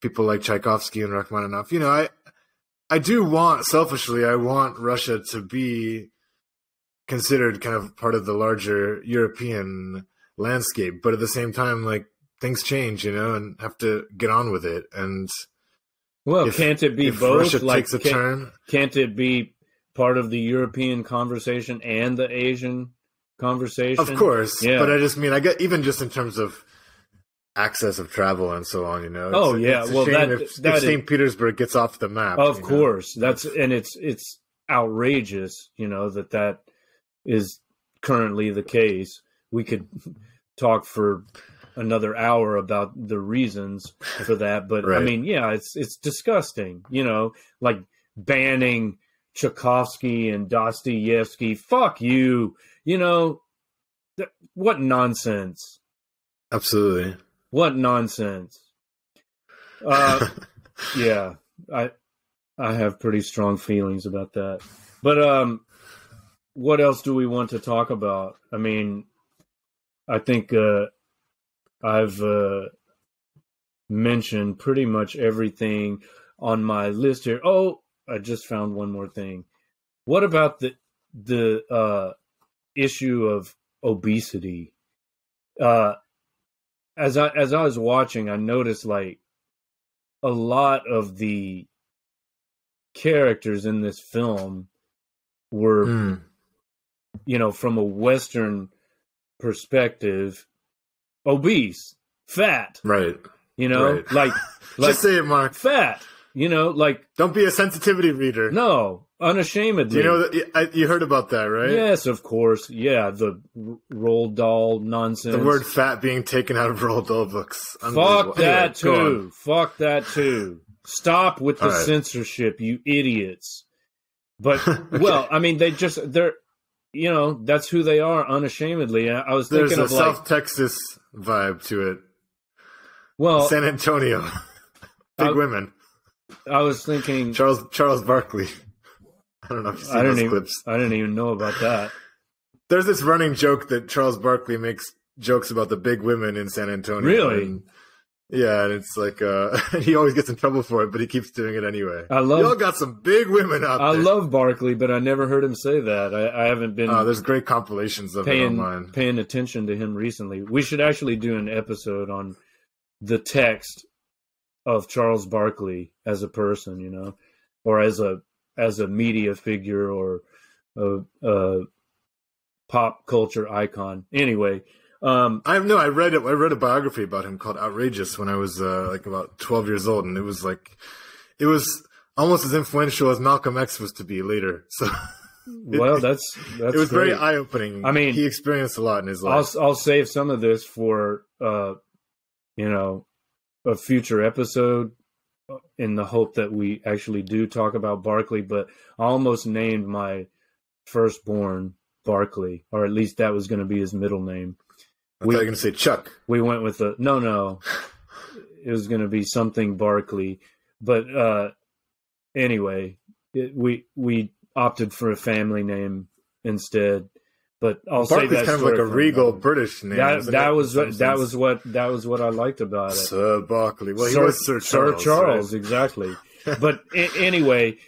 people like Tchaikovsky and Rachmaninoff, you know, I I do want, selfishly, I want Russia to be considered kind of part of the larger European landscape. But at the same time, like, things change, you know, and have to get on with it. And well, if, can't it be if both? Russia like, takes a can't, turn, can't it be part of the European conversation and the Asian conversation? Of course, yeah. But I just mean, I get even just in terms of access of travel and so on, you know. It's, oh yeah, it's a well shame that if, that if Saint Petersburg gets off the map. Of course, know? that's and it's it's outrageous, you know, that that is currently the case. We could talk for another hour about the reasons for that, but right. I mean, yeah, it's it's disgusting, you know, like banning Tchaikovsky and Dostoevsky. Fuck you, you know. Th- what nonsense! Absolutely, what nonsense! Uh, yeah, I I have pretty strong feelings about that. But um, what else do we want to talk about? I mean, I think. Uh, I've uh, mentioned pretty much everything on my list here. Oh, I just found one more thing. What about the the uh, issue of obesity? Uh, as I as I was watching, I noticed like a lot of the characters in this film were, mm. you know, from a Western perspective, obese, fat, right? You know, right. like, like just say it, Mark. Fat, you know, like. Don't be a sensitivity reader. No, unashamedly. You know, that, you heard about that, right? Yes, of course. Yeah, the Roald Dahl nonsense. The word "fat" being taken out of Roald Dahl books. Fuck that too. Fuck that too. Stop with the censorship, you idiots. But okay. Well, I mean, they just they're. You know, that's who they are, unashamedly. I was thinking There's a of like, South Texas vibe to it. Well, San Antonio, big I, women. I was thinking Charles Charles Barkley. I don't know if you've seen I those even, clips. I didn't even know about that. There's this running joke that Charles Barkley makes jokes about the big women in San Antonio. Really? And, yeah, and it's like uh, he always gets in trouble for it, but he keeps doing it anyway. I love y'all got some big women out I there. I love Barkley, but I never heard him say that. I, I haven't been. Oh, there's great compilations of paying, it online. Paying attention to him recently. We should actually do an episode on the text of Charles Barkley as a person, you know, or as a as a media figure or a, a pop culture icon. Anyway. Um, I know. I read it. I read a biography about him called "Outrageous" when I was uh, like about twelve years old, and it was like, it was almost as influential as Malcolm X was to be later. So, it, well, that's that's it was great. Very eye opening. I mean, he experienced a lot in his life. I'll, I'll save some of this for uh, you know, a future episode, in the hope that we actually do talk about Barkley. But I almost named my firstborn Barkley, or at least that was going to be his middle name. I we, thought you were going to say Chuck. We went with the no, no. It was going to be something Barkley, but uh, anyway, it, we we opted for a family name instead. But I'll Barkley's say that's kind of like a regal me. British name. That, that was what, that was what that was what I liked about it. Sir Barkley. Well, he Sir, was Sir Charles. Sir Charles, right? Exactly. But a- anyway,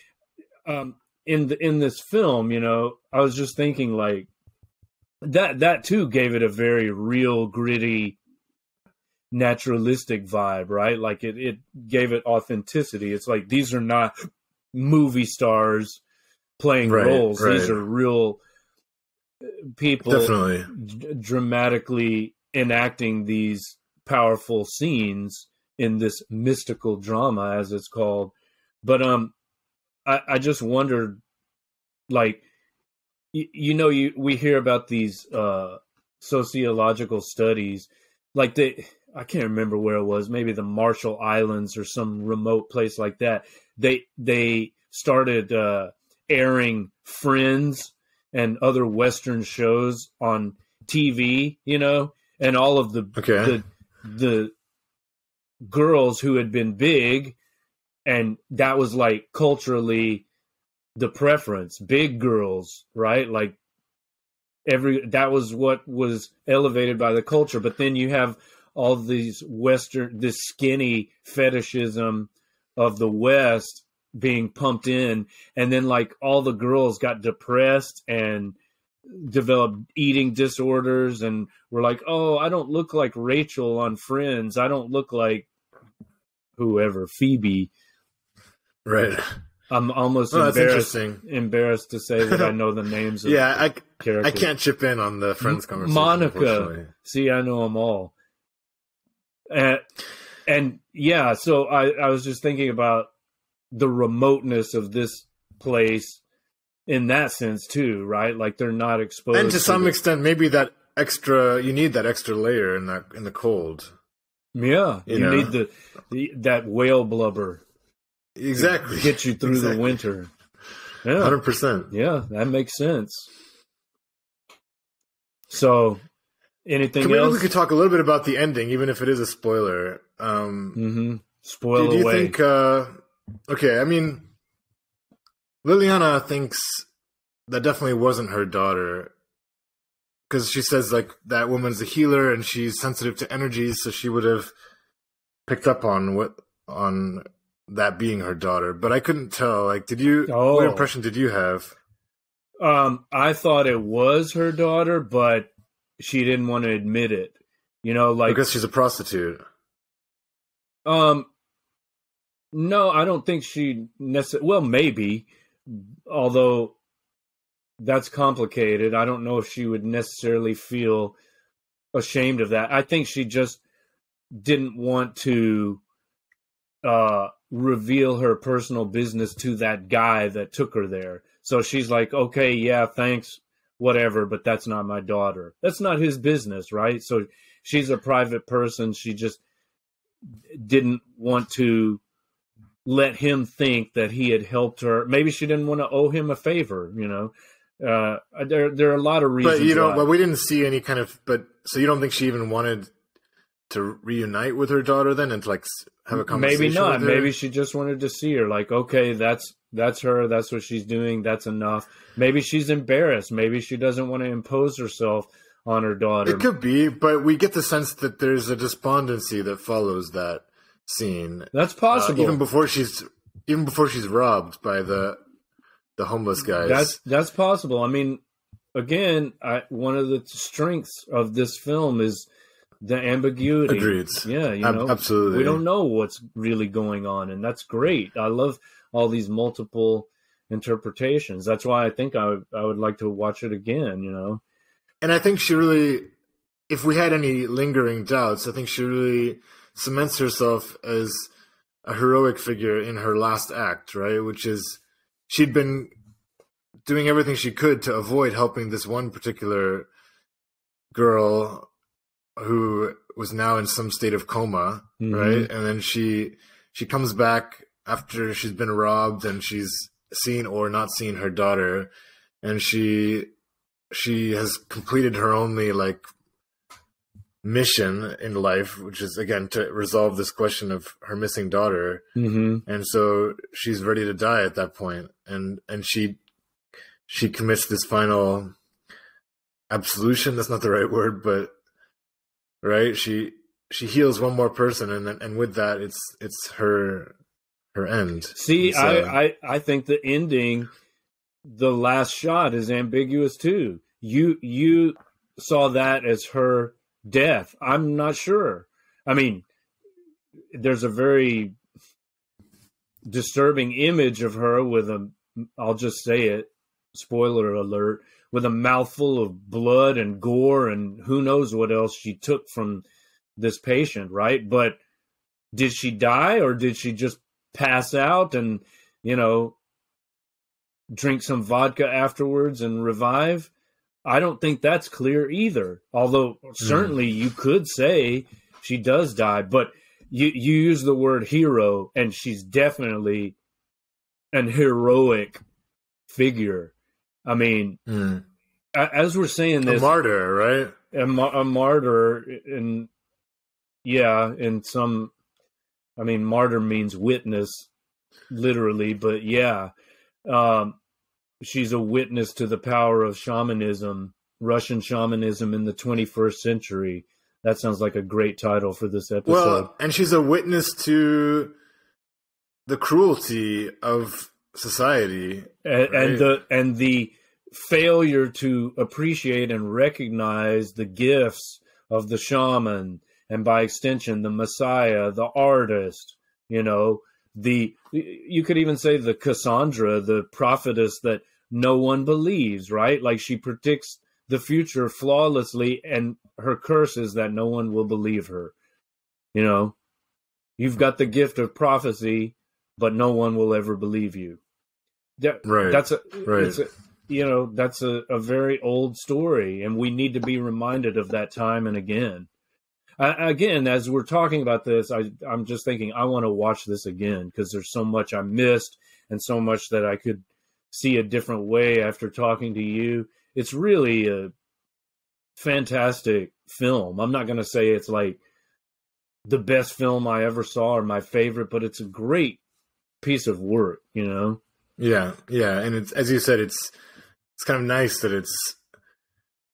um, in the, in this film, you know, I was just thinking like. That that too gave it a very real, gritty, naturalistic vibe, right? Like it, it gave it authenticity. It's like these are not movie stars playing right, roles. Right. These are real people Definitely. D- dramatically enacting these powerful scenes in this mystical drama, as it's called. But um, I, I just wondered, like, you know, you we hear about these uh, sociological studies, like they, I can't remember where it was, maybe the Marshall Islands or some remote place like that. They they started uh, airing Friends and other Western shows on T V, you know, and all of the okay. the, the girls who had been big, and that was like culturally. The preference, big girls, right? Like every that was what was elevated by the culture. But then you have all these Western, this skinny fetishism of the West being pumped in, and then like all the girls got depressed and developed eating disorders and were like, oh, I don't look like Rachel on Friends. I don't look like whoever, Phoebe. Right. I'm almost well, embarrassed, embarrassed to say that I know the names of yeah, I, characters. I can't chip in on the Friends conversation. Monica. See, I know them all. And, and yeah, so I, I was just thinking about the remoteness of this place in that sense too, right? Like they're not exposed. And to, to some the... extent, maybe that extra, you need that extra layer in that, in the cold. Yeah. You, you know? need the, the, that whale blubber. Exactly. To get you through exactly. the winter. Yeah. one hundred percent. Yeah, that makes sense. So, anything Can else? Maybe we could talk a little bit about the ending, even if it is a spoiler. Um, mm-hmm. Spoil do, do you away. Think, uh, okay, I mean, Liliana thinks that definitely wasn't her daughter. Because she says, like, that woman's a healer and she's sensitive to energies, so she would have picked up on what, on... that being her daughter, but I couldn't tell. Like, did you, oh. what impression did you have? Um, I thought it was her daughter, but she didn't want to admit it. You know, like, because she's a prostitute. Um, no, I don't think she necessarily, well, maybe, although that's complicated. I don't know if she would necessarily feel ashamed of that. I think she just didn't want to, uh, reveal her personal business to that guy that took her there. So she's like, okay, yeah, thanks, whatever, but that's not my daughter. That's not his business, right? So she's a private person. She just didn't want to let him think that he had helped her. Maybe she didn't want to owe him a favor, you know? Uh, there, there are a lot of reasons. But you don't, well, we didn't see any kind of, but so you don't think she even wanted to reunite with her daughter then and to like have a conversation? Maybe not. With her? Maybe she just wanted to see her. Like, okay, that's that's her. That's what she's doing. That's enough. Maybe she's embarrassed. Maybe she doesn't want to impose herself on her daughter. It could be, but we get the sense that there's a despondency that follows that scene. That's possible. Uh, even before she's even before she's robbed by the the homeless guys. That's that's possible. I mean, again, I, one of the strengths of this film is the ambiguity. Agreed. Yeah, you know, absolutely. We don't know what's really going on, and that's great. I love all these multiple interpretations. That's why I think I would, I would like to watch it again, you know. And I think she really, if we had any lingering doubts, I think she really cements herself as a heroic figure in her last act, right? Which is, she'd been doing everything she could to avoid helping this one particular girl who was now in some state of coma, mm-hmm. right? And then she she comes back after she's been robbed and she's seen or not seen her daughter, and she she has completed her only like mission in life, which is again to resolve this question of her missing daughter. Mm-hmm. And so she's ready to die at that point, and and she she commits this final absolution. That's not the right word, but right, she she heals one more person, and then and with that, it's it's her her end. See, so, I, I I think the ending, the last shot is ambiguous too. You you saw that as her death. I'm not sure. I mean, there's a very disturbing image of her with a, I'll just say it, spoiler alert, with a mouthful of blood and gore and who knows what else she took from this patient, right? But did she die, or did she just pass out and, you know, drink some vodka afterwards and revive? I don't think that's clear either. Although certainly you could say she does die, but you, you use the word hero, and she's definitely an heroic figure. I mean, mm. as we're saying this, a martyr, right? A, a martyr, and yeah, in some, I mean, martyr means witness, literally, but yeah, um, she's a witness to the power of shamanism, Russian shamanism in the twenty-first century. That sounds like a great title for this episode. Well, and she's a witness to the cruelty of society, and, right? and the and the failure to appreciate and recognize the gifts of the shaman, and by extension, the messiah, the artist, you know, the, you could even say the Cassandra, the prophetess that no one believes, right? Like, she predicts the future flawlessly, and her curse is that no one will believe her. You know, you've got the gift of prophecy, but no one will ever believe you. That, right. That's a, right. It's a, you know, that's a, a very old story, and we need to be reminded of that time and again. I, again, as we're talking about this, I, I'm just thinking, I want to watch this again, because there's so much I missed and so much that I could see a different way after talking to you. It's really a fantastic film. I'm not going to say it's like the best film I ever saw or my favorite, but it's a great piece of work, you know? Yeah. Yeah. And it's, as you said, it's, it's kind of nice that it's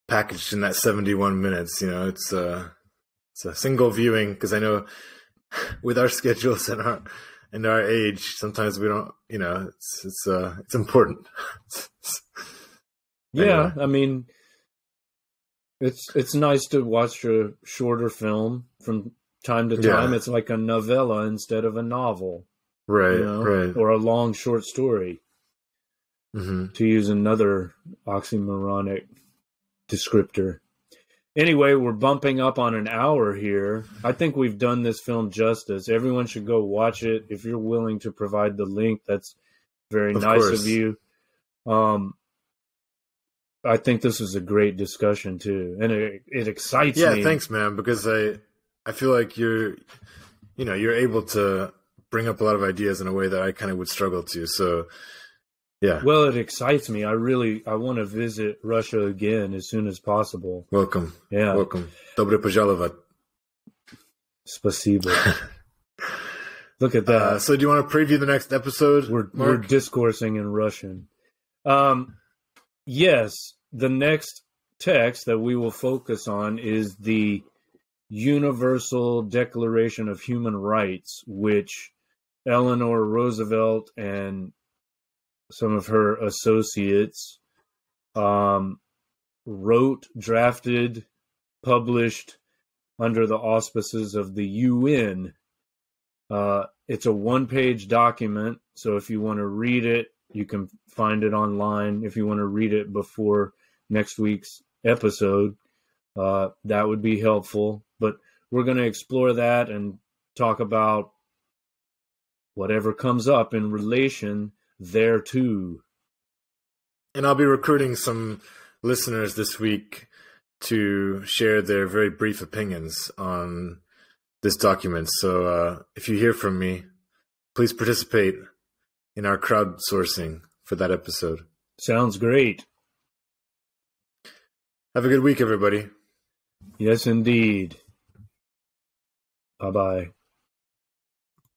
packaged in that seventy-one minutes, you know, it's a, it's a single viewing. 'Cause I know with our schedules and our, and our age, sometimes we don't, you know, it's, it's, uh, it's important. Yeah. Anyway. I mean, it's, it's nice to watch a shorter film from time to time. Yeah. It's like a novella instead of a novel. Right, you know, right. Or a long short story, mm-hmm. to use another oxymoronic descriptor. Anyway, we're bumping up on an hour here. I think we've done this film justice. Everyone should go watch it. If you're willing to provide the link, that's very of nice course. Of you. Um, I think this is a great discussion, too. And it, it excites yeah, me. Yeah, thanks, man, because I, I feel like you're, you know, you're able to bring up a lot of ideas in a way that I kind of would struggle to. So, yeah. Well, it excites me. I really, I want to visit Russia again as soon as possible. Welcome. Yeah. Welcome. Dobre pozhalovat. Спасибо. Look at that. Uh, so do you want to preview the next episode? We're, we're discoursing in Russian. Um, yes. The next text that we will focus on is the Universal Declaration of Human Rights, which Eleanor Roosevelt and some of her associates um, wrote, drafted, published under the auspices of the U N. Uh, it's a one-page document, so if you want to read it, you can find it online. If you want to read it before next week's episode, uh, that would be helpful. But we're going to explore that and talk about whatever comes up in relation thereto. And I'll be recruiting some listeners this week to share their very brief opinions on this document. So uh, if you hear from me, please participate in our crowdsourcing for that episode. Sounds great. Have a good week, everybody. Yes, indeed. Bye-bye.